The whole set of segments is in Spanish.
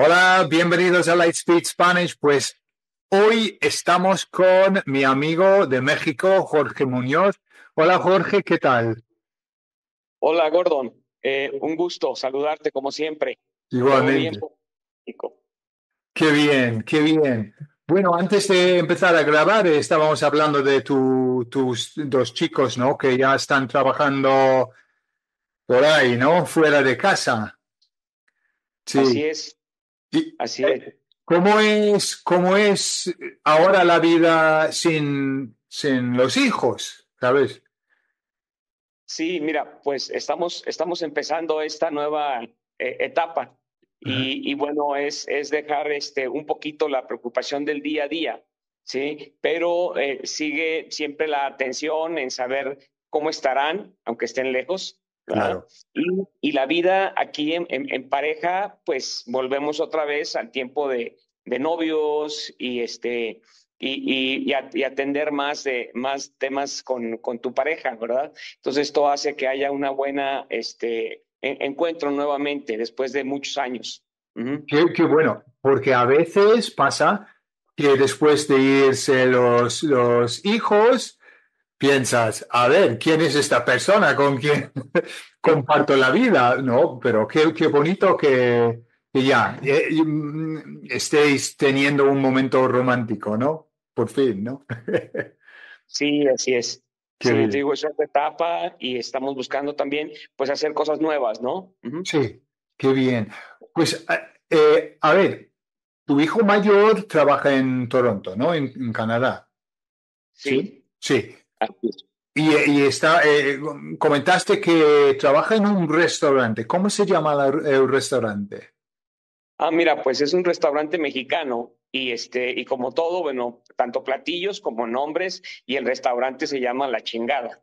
Hola, bienvenidos a Lightspeed Spanish. Pues hoy estamos con mi amigo de México, Jorge Muñoz. Hola Jorge, ¿qué tal? Hola Gordon, un gusto saludarte como siempre. Igualmente. Qué bien, qué bien. Bueno, antes de empezar a grabar, estábamos hablando de tus dos chicos, ¿no? Que ya están trabajando por ahí, ¿no? Fuera de casa. Sí. Así es. Así es. ¿Cómo es ahora la vida sin los hijos? ¿Sabes? Sí, mira, pues estamos empezando esta nueva etapa. Y bueno, es dejar un poquito la preocupación del día a día, ¿sí? Pero sigue siempre la atención en saber cómo estarán, aunque estén lejos. Claro. Y la vida aquí en pareja, pues volvemos otra vez al tiempo de novios y atender más temas con tu pareja, ¿verdad? Entonces esto hace que haya una buena encuentro nuevamente después de muchos años. Qué bueno, porque a veces pasa que después de irse los hijos piensas, a ver, ¿quién es esta persona con quien comparto la vida? No, pero qué bonito que ya estéis teniendo un momento romántico, ¿no? Por fin, ¿no? Sí, así es. Sí, te digo, es otra etapa y estamos buscando también, pues, hacer cosas nuevas, ¿no? Sí, qué bien. Pues, a ver, tu hijo mayor trabaja en Toronto, ¿no? En Canadá. Sí. Sí. Y está, comentaste que trabaja en un restaurante. ¿Cómo se llama el restaurante? Ah, mira, pues es un restaurante mexicano y como todo, bueno, tanto platillos como nombres, y el restaurante se llama La Chingada.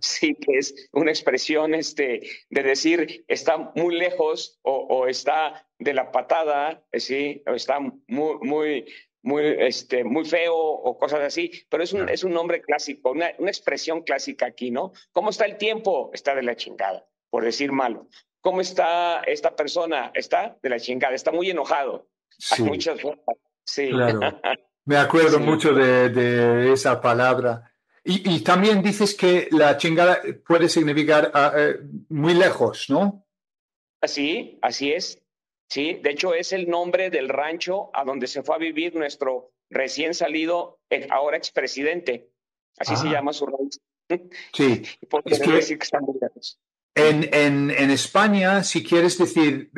Sí, que es una expresión de decir está muy lejos o está de la patada, sí, o está muy feo o cosas así, pero es un nombre clásico, una expresión clásica aquí, ¿no? ¿Cómo está el tiempo? Está de la chingada, por decir malo. ¿Cómo está esta persona? Está de la chingada, está muy enojado. Sí. Hay muchas cosas. Sí. Claro. Me acuerdo mucho de esa palabra. Y también dices que la chingada puede significar muy lejos, ¿no? Así es. Sí, de hecho es el nombre del rancho a donde se fue a vivir nuestro recién salido, ahora expresidente. Así se llama su rancho. Sí. Es que en España, si quieres decir,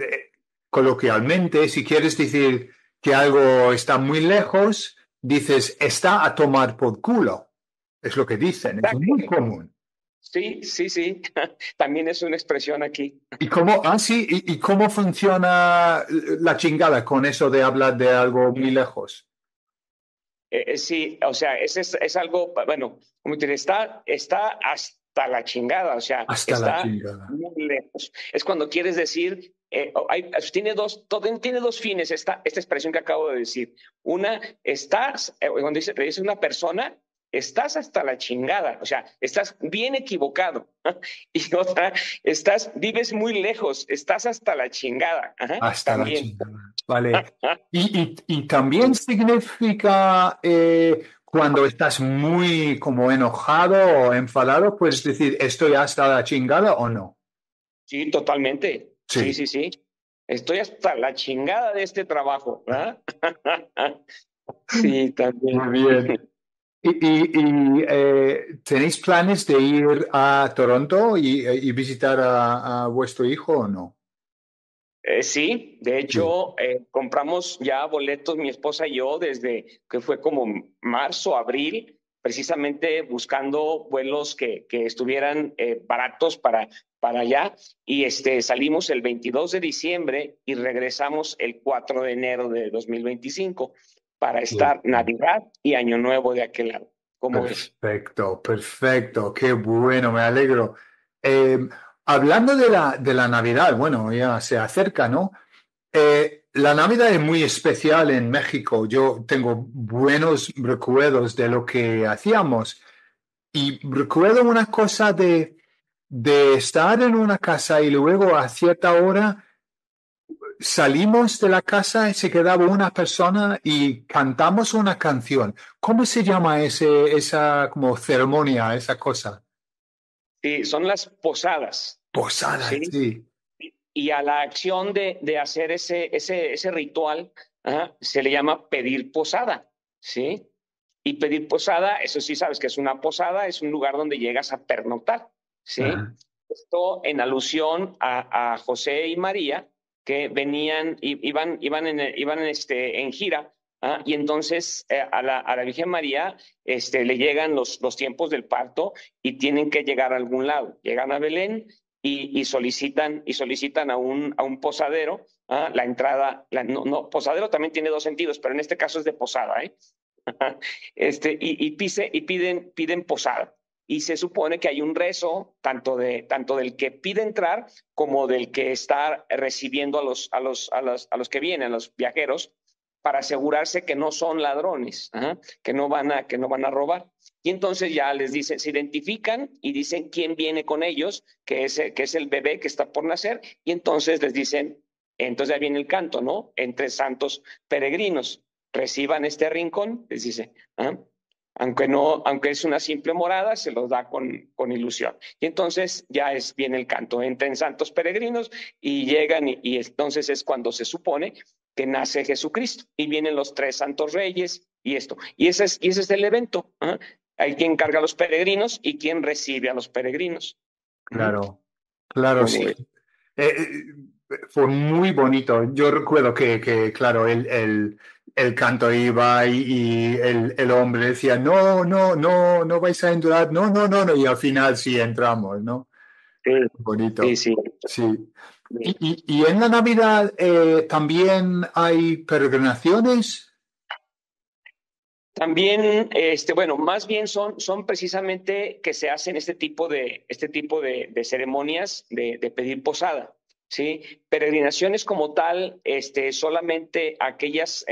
coloquialmente, si quieres decir que algo está muy lejos, dices, está a tomar por culo. Es lo que dicen, es muy común. Sí. También es una expresión aquí. ¿Y cómo funciona la chingada con eso de hablar de algo muy lejos? Sí, o sea, es algo, bueno, como te diré, está hasta la chingada, o sea, está muy lejos. Es cuando quieres decir, tiene dos fines esta expresión que acabo de decir. Una, cuando dice una persona, estás hasta la chingada, o sea, estás bien equivocado. Y otra, vives muy lejos, estás hasta la chingada. Ajá, hasta también. La chingada, vale. Y también significa cuando estás muy como enojado o enfadado, puedes decir, estoy hasta la chingada o no. Sí, totalmente. Sí. Estoy hasta la chingada de este trabajo, ¿verdad? Sí, también. Muy bien. ¿Y tenéis planes de ir a Toronto y visitar a vuestro hijo o no? Sí, de hecho, compramos ya boletos, mi esposa y yo, desde que fue como marzo, abril, precisamente buscando vuelos que estuvieran baratos para allá. Y salimos el 22 de diciembre y regresamos el 4 de enero de 2025. Para estar Navidad y Año Nuevo de aquel lado. ¿Cómo ves? Perfecto. Qué bueno, me alegro. Hablando de la Navidad, bueno, ya se acerca, ¿no? La Navidad es muy especial en México. Yo tengo buenos recuerdos de lo que hacíamos. Y recuerdo una cosa de estar en una casa y luego a cierta hora salimos de la casa y se quedaba una persona y cantamos una canción. ¿Cómo se llama esa como ceremonia, esa cosa? Sí, son las posadas. Posadas, sí. Y a la acción de hacer ese ritual, ajá, se le llama pedir posada, ¿sí? Y pedir posada, eso sí sabes que es una posada, es un lugar donde llegas a pernoctar, ¿sí? Ajá. Esto en alusión a José y María, que venían, iban en gira, ¿ah? Y entonces a la Virgen María le llegan los tiempos del parto y tienen que llegar a algún lado. Llegan a Belén y solicitan a un posadero, ¿ah? La entrada. Posadero también tiene dos sentidos, pero en este caso es de posada, ¿eh? Y piden posada. Y se supone que hay un rezo tanto del que pide entrar como del que está recibiendo a los que vienen, a los viajeros, para asegurarse que no son ladrones, ¿ajá? que no van a robar. Y entonces ya les dicen, se identifican y dicen quién viene con ellos, que es el bebé que está por nacer, y entonces les dicen, entonces ya viene el canto, ¿no? Entre santos peregrinos, reciban este rincón, les dice, ¿ajá? Aunque es una simple morada, se los da con ilusión. Y entonces ya viene el canto. Entran santos peregrinos y llegan, y entonces es cuando se supone que nace Jesucristo. Y vienen los tres santos reyes y esto. Y ese es el evento. ¿Ah? Hay quien carga a los peregrinos y quien recibe a los peregrinos. Claro, claro, sí. Fue muy bonito. Yo recuerdo que claro, el canto iba y el hombre decía, no vais a entrar, no, y al final sí entramos, ¿no? Sí, bonito. Sí. ¿Y en la Navidad también hay peregrinaciones? También, bueno, más bien son precisamente que se hacen este tipo de ceremonias de pedir posada. Sí, peregrinaciones como tal, solamente aquellas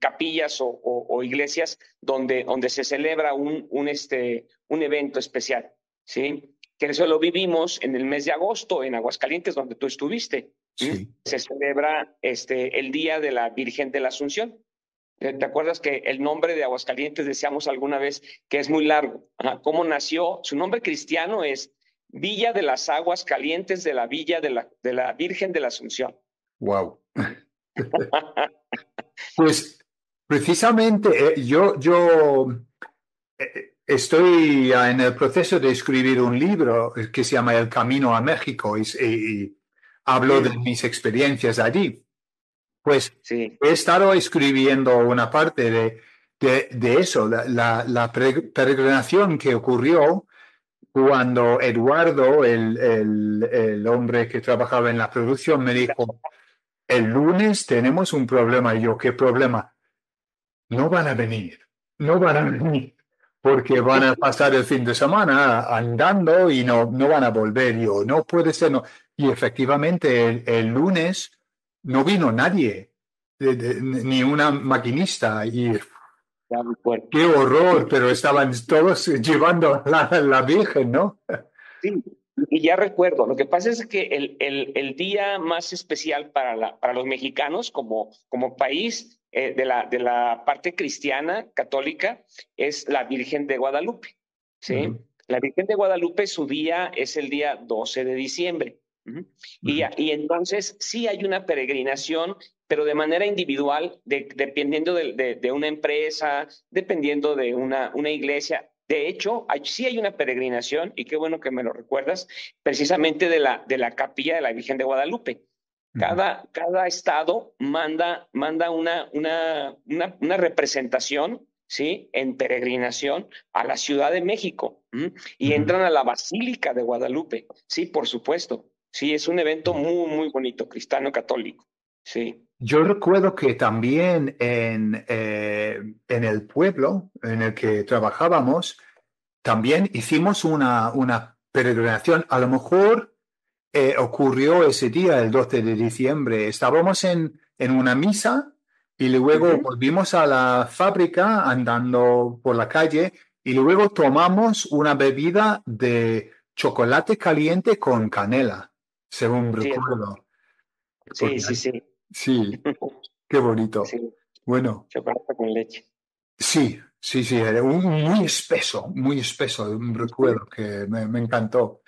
capillas o iglesias donde se celebra un evento especial, ¿sí? Que eso lo vivimos en el mes de agosto en Aguascalientes, donde tú estuviste. Sí. Se celebra el Día de la Virgen de la Asunción. ¿Te acuerdas que el nombre de Aguascalientes decíamos alguna vez que es muy largo? Ajá. ¿Cómo nació? Su nombre cristiano es Villa de las Aguas Calientes de la Villa de la Virgen de la Asunción. Wow. Pues precisamente yo estoy en el proceso de escribir un libro que se llama El Camino a México y hablo de mis experiencias allí. Pues sí. He estado escribiendo una parte de eso, la peregrinación que ocurrió cuando Eduardo, el hombre que trabajaba en la producción, me dijo, el lunes tenemos un problema. Y yo, ¿qué problema? No van a venir, porque van a pasar el fin de semana andando y no van a volver. Y yo, no puede ser, no. Y efectivamente, el lunes no vino nadie, ni una maquinista, y ¡qué horror! Pero estaban todos llevando a la Virgen, ¿no? Sí, y ya recuerdo. Lo que pasa es que el día más especial para los mexicanos como país de la parte cristiana, católica, es la Virgen de Guadalupe, ¿sí? Uh-huh. La Virgen de Guadalupe, su día es el día 12 de diciembre. Uh-huh. Y entonces sí hay una peregrinación, pero de manera individual, dependiendo de una empresa, dependiendo de una iglesia. De hecho, sí hay una peregrinación, y qué bueno que me lo recuerdas, precisamente de la capilla de la Virgen de Guadalupe. Cada estado manda una representación, ¿sí?, en peregrinación a la Ciudad de México, ¿sí? Y entran a la Basílica de Guadalupe, sí, por supuesto. Sí, es un evento muy, muy bonito, cristiano católico, sí. Yo recuerdo que también en el pueblo en el que trabajábamos, también hicimos una peregrinación. A lo mejor ocurrió ese día, el 12 de diciembre. Estábamos en una misa y luego volvimos a la fábrica andando por la calle y luego tomamos una bebida de chocolate caliente con canela, según recuerdo. Sí, sí, sí. Sí, qué bonito. Sí, bueno. Chocolate con leche. Sí, era muy espeso, recuerdo que me encantó.